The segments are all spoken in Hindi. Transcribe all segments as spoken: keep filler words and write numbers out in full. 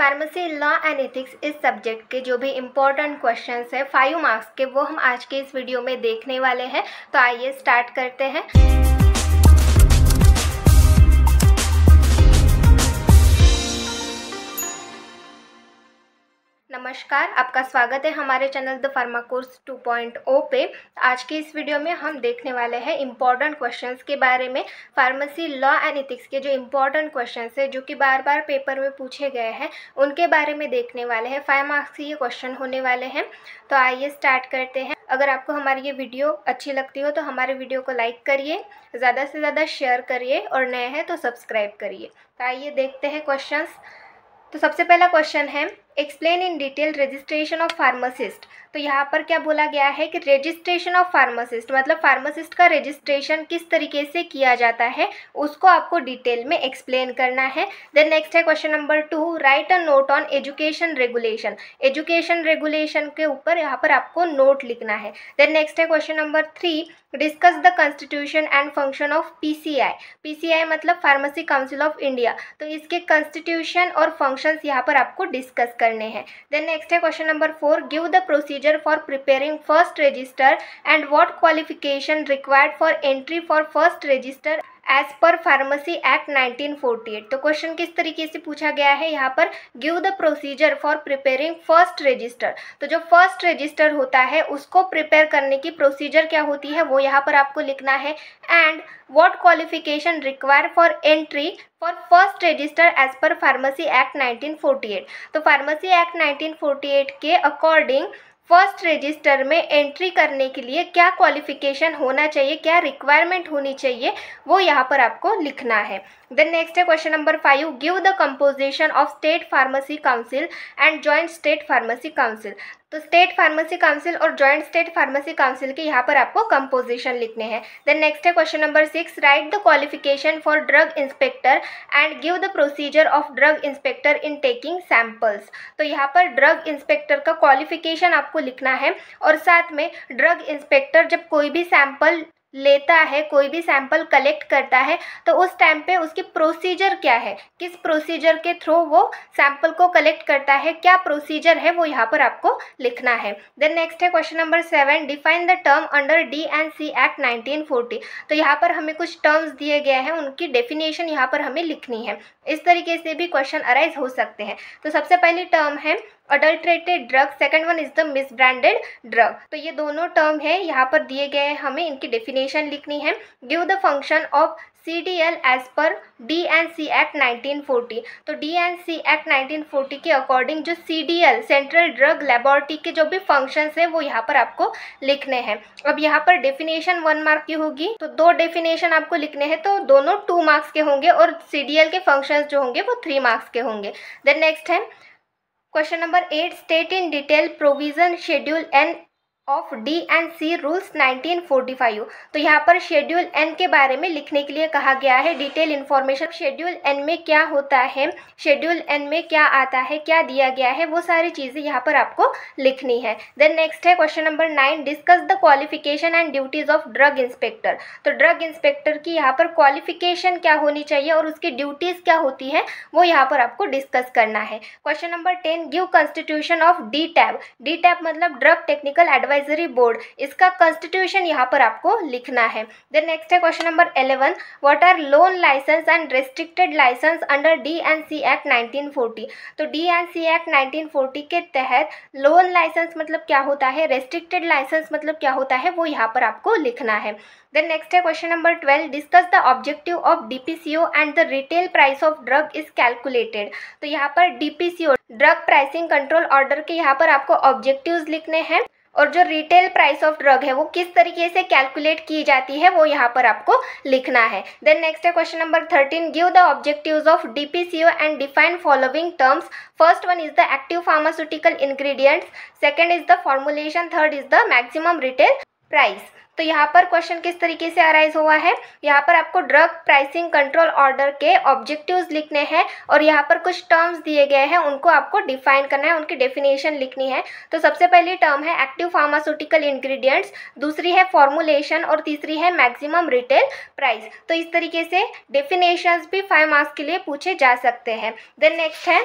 फार्मेसी लॉ एंड एथिक्स इस सब्जेक्ट के जो भी इम्पोर्टेंट क्वेश्चंस है फाइव मार्क्स के वो हम आज के इस वीडियो में देखने वाले हैं। तो आइए स्टार्ट करते हैं। नमस्कार, आपका स्वागत है हमारे channel the pharma course two point O पे। आज के इस वीडियो में हम देखने वाले हैं इम्पॉर्टेंट क्वेश्चंस के बारे में। फार्मेसी लॉ एंड एथिक्स के जो इम्पॉर्टेंट क्वेश्चंस है जो कि बार बार पेपर में पूछे गए हैं उनके बारे में देखने वाले हैं। फाइव मार्क्स के ये क्वेश्चन होने वाले हैं। तो आइए स्टार्ट करते हैं। अगर आपको हमारी ये वीडियो अच्छी लगती हो तो हमारे वीडियो को लाइक करिए, ज़्यादा से ज़्यादा शेयर करिए और नए हैं तो सब्सक्राइब करिए। तो आइए देखते हैं क्वेश्चंस। तो सबसे पहला क्वेश्चन है explain in detail registration of pharmacist. तो यहाँ पर क्या बोला गया है कि रजिस्ट्रेशन ऑफ फार्मासिस्ट मतलब फार्मासिस्ट का रजिस्ट्रेशन किस तरीके से किया जाता है उसको आपको डिटेल में एक्सप्लेन करना है। देन नेक्स्ट है question number two, write a note on education regulation. Education regulation के ऊपर यहाँ पर आपको नोट लिखना है। देन नेक्स्ट है question number three, discuss the constitution and function of PCI. PCI मतलब फार्मेसी काउंसिल ऑफ इंडिया। तो इसके कंस्टिट्यूशन और फंक्शंस यहाँ पर आपको डिस्कस करने हैं। देन नेक्स्ट है question number four, give the procedure for preparing first register and what qualification required for entry for first register as per pharmacy act nineteen forty eight. तो क्वेश्चन किस तरीके से पूछा गया है यहाँ पर, give the procedure for preparing first register. तो जो फर्स्ट रजिस्टर होता है उसको प्रिपेयर करने की प्रोसीजर क्या होती है वो यहाँ पर आपको लिखना है। And what qualification require for entry for first register as per pharmacy act nineteen forty eight. तो pharmacy act nineteen forty eight के अकॉर्डिंग फर्स्ट रजिस्टर में एंट्री करने के लिए क्या क्वालिफिकेशन होना चाहिए, क्या रिक्वायरमेंट होनी चाहिए वो यहाँ पर आपको लिखना है। देन नेक्स्ट है question number five, give the composition of state pharmacy council and joint state pharmacy council. तो स्टेट फार्मेसी काउंसिल और जॉइंट स्टेट फार्मेसी काउंसिल के यहाँ पर आपको कंपोजिशन लिखने हैं। देन नेक्स्ट है question number six, write the qualification for drug inspector and give the procedure of drug inspector in taking samples. तो यहाँ पर ड्रग इंस्पेक्टर का क्वालिफिकेशन आपको लिखना है और साथ में ड्रग इंस्पेक्टर जब कोई भी सैम्पल लेता है, कोई भी सैंपल कलेक्ट करता है तो उस टाइम पे उसकी प्रोसीजर क्या है, किस प्रोसीजर के थ्रू वो सैंपल को कलेक्ट करता है, क्या प्रोसीजर है वो यहाँ पर आपको लिखना है। देन नेक्स्ट है question number seven, define the term under D and C act nineteen forty. तो यहाँ पर हमें कुछ टर्म्स दिए गए हैं, उनकी डेफिनेशन यहाँ पर हमें लिखनी है। इस तरीके से भी क्वेश्चन अराइज हो सकते हैं। तो सबसे पहली टर्म है adulterated drug, second one is the misbranded drug. तो ये दोनों टर्म है यहाँ पर दिए गए हैं, हमें इनकी डेफिनेशन लिखनी है। Give the function of C D L as per D and C act nineteen forty. तो D and C act nineteen forty के अकॉर्डिंग जो C D L central drug laboratory के जो भी फंक्शंस है वो यहाँ पर आपको लिखने हैं। अब यहाँ पर डेफिनेशन वन मार्क की होगी, तो दो डेफिनेशन आपको लिखने हैं तो दोनों टू मार्क्स के होंगे और सी डी एल के फंक्शंस जो होंगे वो थ्री मार्क्स के होंगे। देन नेक्स्ट है question number eight, state in detail provision schedule N of D and C rules nineteen forty five. तो यहाँ पर शेड्यूल एन के बारे में लिखने के लिए कहा गया है डिटेल इन्फॉर्मेशन। शेड्यूल एन में क्या होता है, शेड्यूल एन में क्या आता है, क्या दिया गया है वो सारी चीज़ें यहाँ पर आपको लिखनी है। देन नेक्स्ट है question number nine, discuss the qualification and duties of drug inspector. तो ड्रग इंस्पेक्टर की यहाँ पर क्वालिफिकेशन क्या होनी चाहिए और उसकी ड्यूटीज़ क्या होती है वो यहाँ पर आपको डिस्कस करना है। Question number ten, give constitution of D TAB. D TAB मतलब ड्रग टेक्निकल एडवाइजरी बोर्ड, इसका कंस्टिट्यूशन यहाँ पर आपको लिखना है। देन नेक्स्ट है question number eleven, what are loan licence and restricted licence under D and C act nineteen forty. तो D and C act nineteen forty के तहत लोन लाइसेंस मतलब क्या होता है, रेस्ट्रिक्टेड लाइसेंस मतलब क्या होता है वो यहाँ पर आपको लिखना है। देन नेक्स्ट है question number twelve, discuss the objective of DPCO and the retail price of drug is calculated. तो यहाँ पर DPCO drug pricing control order के यहाँ पर आपको ऑब्जेक्टिव्स लिखने हैं और जो रिटेल प्राइस ऑफ ड्रग है वो किस तरीके से कैलकुलेट की जाती है वो यहाँ पर आपको लिखना है। देन नेक्स्ट है question number thirteen, give the objectives of DPCO and define following terms. First one is the active pharmaceutical ingredients, second is the formulation, third is the maximum retail price. तो यहाँ पर क्वेश्चन किस तरीके से अराइज हुआ है, यहाँ पर आपको ड्रग प्राइसिंग कंट्रोल ऑर्डर के ऑब्जेक्टिव्स लिखने हैं और यहाँ पर कुछ टर्म्स दिए गए हैं उनको आपको डिफाइन करना है, उनकी डेफिनेशन लिखनी है। तो सबसे पहली टर्म है एक्टिव फार्मास्यूटिकल इंग्रेडिएंट्स, दूसरी है फॉर्मुलेशन और तीसरी है मैक्सिमम रिटेल प्राइस। तो इस तरीके से डेफिनेशंस भी फाइव मार्क्स के लिए पूछे जा सकते हैं। देन नेक्स्ट है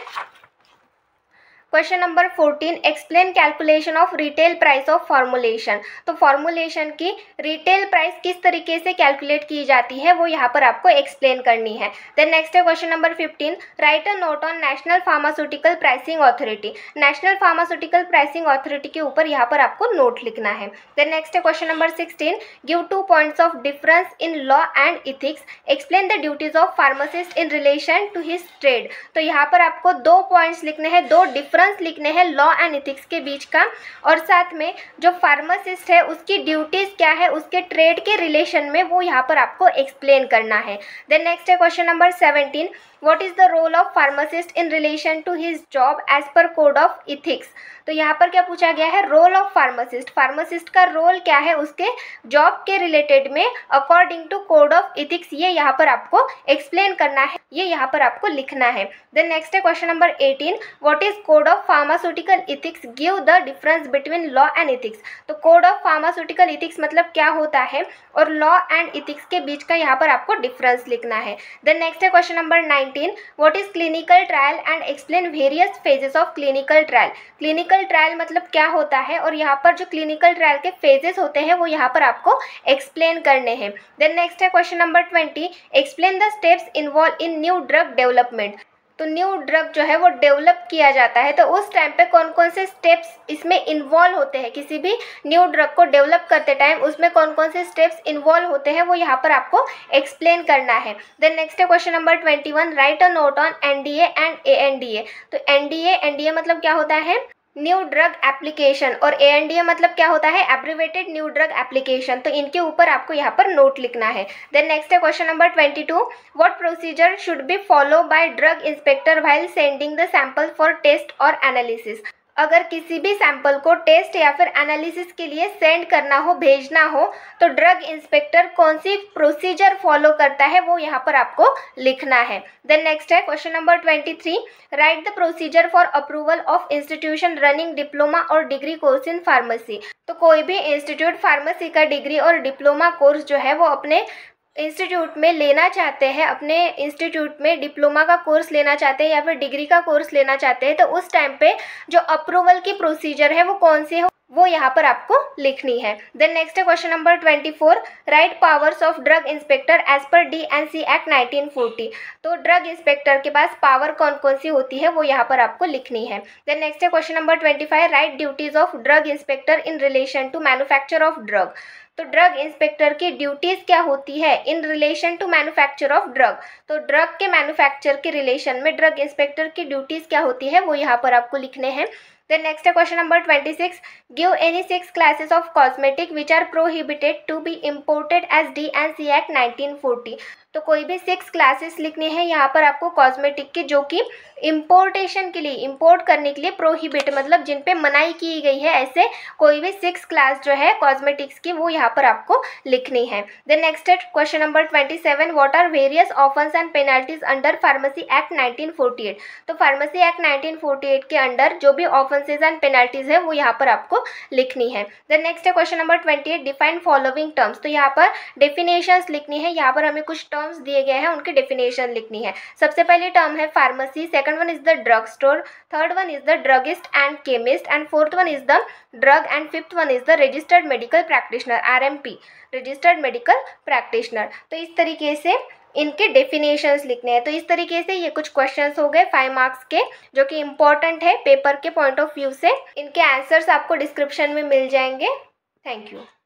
question number fourteen, explain calculation of retail price of formulation. तो फॉर्मुलेशन की रिटेल प्राइस किस तरीके से कैलकुलेट की जाती है वो यहाँ पर आपको एक्सप्लेन करनी है। देन नेक्स्ट है question number fifteen, write a note on national pharmaceutical pricing authority. National pharmaceutical pricing authority के ऊपर यहाँ पर आपको नोट लिखना है। देन नेक्स्ट है question number sixteen, give two points of difference in law and ethics, explain the duties of pharmacist in relation to his trade. तो यहाँ पर आपको दो पॉइंट्स लिखने हैं, दो डिफरेंस लिखने हैं लॉ एंड एथिक्स के बीच का, और साथ में जो फार्मासिस्ट है उसकी ड्यूटीज क्या है उसके ट्रेड के रिलेशन में, वो यहाँ पर आपको एक्सप्लेन करना है। देन नेक्स्ट है question number seventeen, what is the role of pharmacist in relation to his job as per code of ethics. तो यहाँ पर क्या पूछा गया है, रोल ऑफ फार्मासिस्ट, फार्मासिस्ट का रोल क्या है उसके जॉब के रिलेटेड में according to code of ethics, ये यहाँ पर आपको एक्सप्लेन करना है, ये यहाँ पर आपको लिखना है। देन नेक्स्ट है question number eighteen, what is code of pharmaceutical ethics, give the difference between law and ethics. तो कोड ऑफ फार्मास्यूटिकल इथिक्स मतलब क्या होता है और लॉ एंड इथिक्स के बीच का यहाँ पर आपको डिफरेंस लिखना है। देन नेक्स्ट है question number nineteen, what is clinical trial and explain various phases of clinical trial. Clinical trial मतलब क्या होता है और यहाँ पर जो क्लिनिकल ट्रायल के फेजेस होते हैं वो यहाँ पर आपको एक्सप्लेन करने हैं। देन नेक्स्ट है question number twenty, explain the steps involve in new drug development. तो न्यू ड्रग जो है वो डेवलप किया जाता है तो उस टाइम पे कौन कौन से स्टेप्स इसमें इन्वॉल्व होते हैं, किसी भी न्यू ड्रग को डेवलप करते टाइम उसमें कौन कौन से स्टेप्स इन्वॉल्व होते हैं वो यहाँ पर आपको एक्सप्लेन करना है। देन नेक्स्ट है question number twenty one, write a note on NDA and ANDA. तो एनडीए एनडीए मतलब क्या होता है, न्यू ड्रग एप्लीकेशन, और एएनडीए मतलब क्या होता है, एब्रिवेटेड न्यू ड्रग एप्लीकेशन। तो इनके ऊपर आपको यहाँ पर नोट लिखना है। देन नेक्स्ट है question number twenty two, what procedure should be follow by drug inspector while sending the sample for test और एनालिसिस। अगर किसी भी सैंपल को टेस्ट या फिर एनालिसिस के लिए सेंड करना हो, भेजना हो, तो ड्रग इंस्पेक्टर कौन सी प्रोसीजर फॉलो करता है वो यहाँ पर आपको लिखना है। देन नेक्स्ट है question number twenty three, write the procedure for approval of institution running diploma और डिग्री कोर्स इन फार्मेसी। तो कोई भी इंस्टीट्यूट फार्मेसी का डिग्री और डिप्लोमा कोर्स जो है वो अपने इंस्टीट्यूट में लेना चाहते हैं, अपने इंस्टीट्यूट में डिप्लोमा का कोर्स लेना चाहते हैं या फिर डिग्री का कोर्स लेना चाहते हैं, तो उस टाइम पे जो अप्रूवल की प्रोसीजर है वो कौन सी हो वो यहाँ पर आपको लिखनी है। देन नेक्स्ट है question number twenty four, write powers of drug inspector as per D and C act nineteen forty. तो ड्रग इंस्पेक्टर के पास पावर कौन कौन सी होती है वो यहाँ पर आपको लिखनी है। देन नेक्स्ट है question number twenty five, write duties of drug inspector in relation to manufacture of drug. तो ड्रग इंस्पेक्टर की ड्यूटीज़ क्या होती है in relation to manufacture of drug. तो ड्रग के मैन्युफैक्चर के रिलेशन में ड्रग इंस्पेक्टर की ड्यूटीज़ क्या होती है वो यहाँ पर आपको लिखने हैं। देन नेक्स्ट है question number twenty six, give any six classes of cosmetic which are prohibited to be imported as D and C act nineteen forty. तो कोई भी सिक्स क्लासेस लिखनी है यहाँ पर आपको कॉस्मेटिक की, जो कि इम्पोर्टेशन के लिए, इम्पोर्ट करने के लिए प्रोहिबिट मतलब जिन पे मनाही की गई है, ऐसे कोई भी सिक्स क्लास जो है कॉस्मेटिक्स की वो यहाँ पर आपको लिखनी है। देन नेक्स्ट है question number twenty seven, what are various offence and penalties under pharmacy act nineteen forty eight. तो pharmacy act nineteen forty eight के अंडर जो भी ऑफेंसेज एंड पेनल्टीज है वो यहाँ पर आपको लिखनी है। देन नेक्स्ट है question number twenty eight, define following terms. तो यहाँ पर डेफिनेशंस लिखनी है, यहाँ पर हमें कुछ टर्म्स दिए गए हैं उनकी डेफिनेशन लिखनी है। सबसे पहली टर्म है pharmacy, second one is the drug store, third one is the druggist and chemist, and fourth one is the drug, and fifth one is the registered medical practitioner, RMP, registered medical practitioner. तो इस तरीके से इनके डेफिनेशंस लिखने हैं। तो इस तरीके से ये कुछ क्वेश्चंस हो गए फाइव मार्क्स के, जो कि इंपॉर्टेंट है पेपर के पॉइंट ऑफ व्यू से। इनके आंसर्स आपको डिस्क्रिप्शन में मिल जाएंगे। Thank you.